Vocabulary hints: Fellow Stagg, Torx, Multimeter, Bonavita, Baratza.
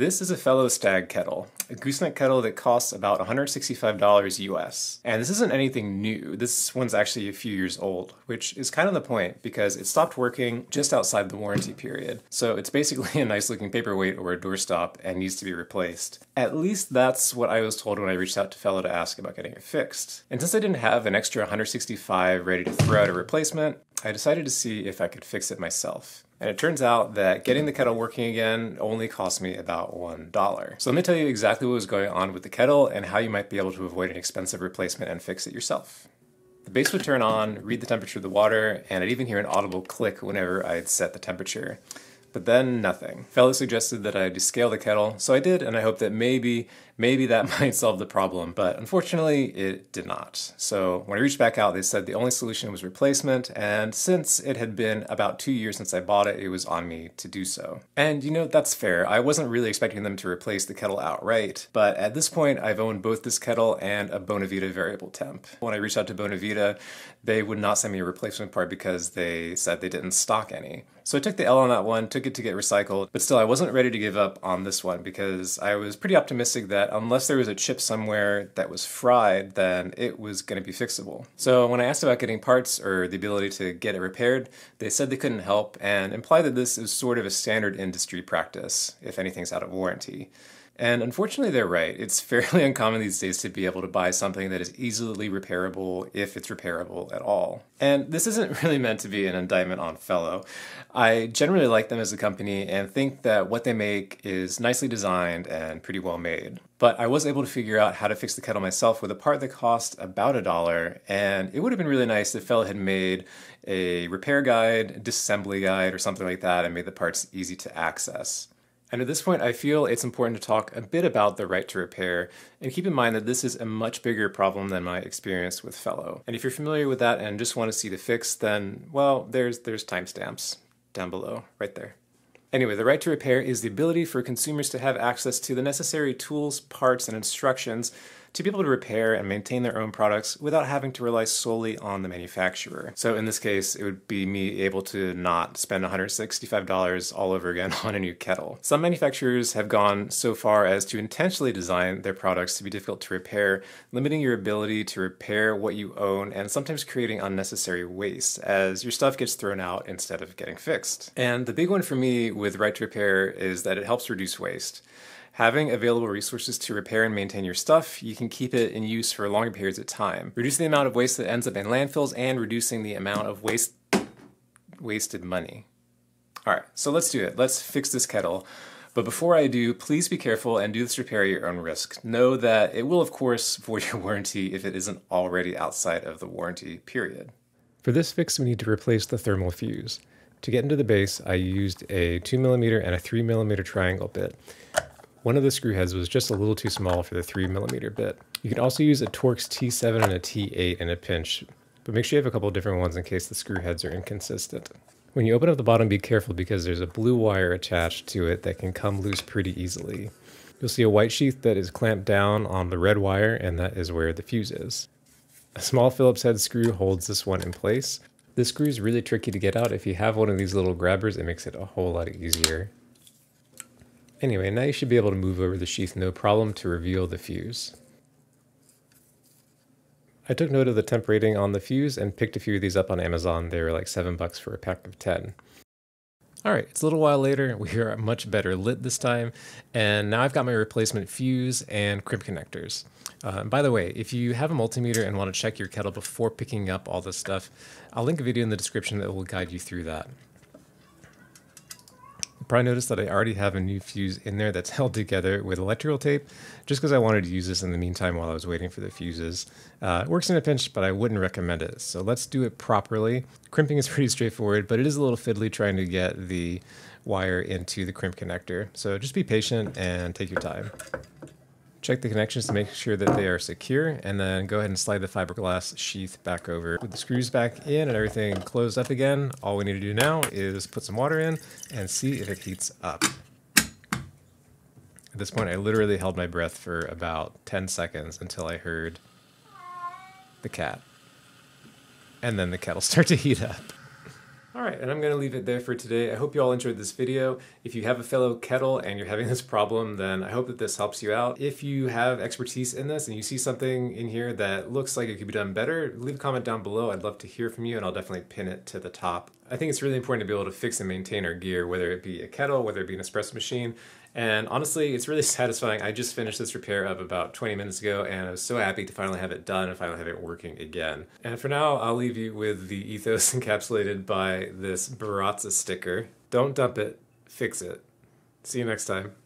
This is a fellow stag kettle, a gooseneck kettle that costs about $165 US. And this isn't anything new. This one's actually a few years old, which is kind of the point because it stopped working just outside the warranty period. So it's basically a nice looking paperweight or a doorstop and needs to be replaced. At least that's what I was told when I reached out to Fellow to ask about getting it fixed. And since I didn't have an extra $165 ready to throw out a replacement, I decided to see if I could fix it myself. And it turns out that getting the kettle working again only cost me about $1. So let me tell you exactly what was going on with the kettle and how you might be able to avoid an expensive replacement and fix it yourself. The base would turn on, read the temperature of the water, and I'd even hear an audible click whenever I'd set the temperature. But then nothing. Fellow suggested that I descale the kettle, so I did, and I hope that maybe that might solve the problem, but unfortunately it did not. So when I reached back out, they said the only solution was replacement, and since it had been about 2 years since I bought it, it was on me to do so. And you know, that's fair. I wasn't really expecting them to replace the kettle outright, but at this point I've owned both this kettle and a Bonavita variable temp. When I reached out to Bonavita, they would not send me a replacement part because they said they didn't stock any. So I took the L on that one, took it to get recycled, but still I wasn't ready to give up on this one because I was pretty optimistic that unless there was a chip somewhere that was fried, then it was going to be fixable. So when I asked about getting parts or the ability to get it repaired, they said they couldn't help and implied that this is sort of a standard industry practice if anything's out of warranty. And unfortunately they're right. It's fairly uncommon these days to be able to buy something that is easily repairable if it's repairable at all. And this isn't really meant to be an indictment on Fellow. I generally like them as a company and think that what they make is nicely designed and pretty well made. But I was able to figure out how to fix the kettle myself with a part that cost about $1, and it would have been really nice if Fellow had made a repair guide, disassembly guide, or something like that and made the parts easy to access. And at this point, I feel it's important to talk a bit about the right to repair and keep in mind that this is a much bigger problem than my experience with Fellow. And if you're familiar with that and just want to see the fix, then, well, there's timestamps down below, right there. Anyway, the right to repair is the ability for consumers to have access to the necessary tools, parts, and instructions to be able to repair and maintain their own products without having to rely solely on the manufacturer. So in this case, it would be me able to not spend $165 all over again on a new kettle. Some manufacturers have gone so far as to intentionally design their products to be difficult to repair, limiting your ability to repair what you own and sometimes creating unnecessary waste as your stuff gets thrown out instead of getting fixed. And the big one for me with right to repair is that it helps reduce waste. Having available resources to repair and maintain your stuff, you can keep it in use for longer periods of time, reducing the amount of waste that ends up in landfills and reducing the amount of wasted money. All right, so let's do it. Let's fix this kettle. But before I do, please be careful and do this repair at your own risk. Know that it will, of course, void your warranty if it isn't already outside of the warranty period. For this fix, we need to replace the thermal fuse. To get into the base, I used a 2mm and a 3mm triangle bit. One of the screw heads was just a little too small for the 3mm bit. You can also use a Torx T7 and a T8 in a pinch, but make sure you have a couple different ones in case the screw heads are inconsistent. When you open up the bottom, be careful because there's a blue wire attached to it that can come loose pretty easily. You'll see a white sheath that is clamped down on the red wire, and that is where the fuse is. A small Phillips head screw holds this one in place. This screw is really tricky to get out. If you have one of these little grabbers, it makes it a whole lot easier. Anyway, now you should be able to move over the sheath no problem to reveal the fuse. I took note of the temp rating on the fuse and picked a few of these up on Amazon. They were like $7 for a pack of 10. All right, it's a little while later. We are much better lit this time. And now I've got my replacement fuse and crimp connectors. By the way, if you have a multimeter and want to check your kettle before picking up all this stuff, I'll link a video in the description that will guide you through that. Probably noticed that I already have a new fuse in there that's held together with electrical tape just because I wanted to use this in the meantime while I was waiting for the fuses. It works in a pinch, but I wouldn't recommend it. So let's do it properly. Crimping is pretty straightforward, but it is a little fiddly trying to get the wire into the crimp connector. So just be patient and take your time. Check the connections to make sure that they are secure, and then go ahead and slide the fiberglass sheath back over. With the screws back in and everything closed up again, all we need to do now is put some water in and see if it heats up. At this point, I literally held my breath for about 10 seconds until I heard the cat. And then the kettle start to heat up. All right, and I'm going to leave it there for today. I hope you all enjoyed this video. If you have a fellow kettle and you're having this problem, then I hope that this helps you out. If you have expertise in this and you see something in here that looks like it could be done better, leave a comment down below. I'd love to hear from you, and I'll definitely pin it to the top. I think it's really important to be able to fix and maintain our gear, whether it be a kettle, whether it be an espresso machine. And honestly, it's really satisfying. I just finished this repair up about 20 minutes ago, and I was so happy to finally have it done and finally have it working again. And for now, I'll leave you with the ethos encapsulated by this Baratza sticker. Don't dump it, fix it. See you next time.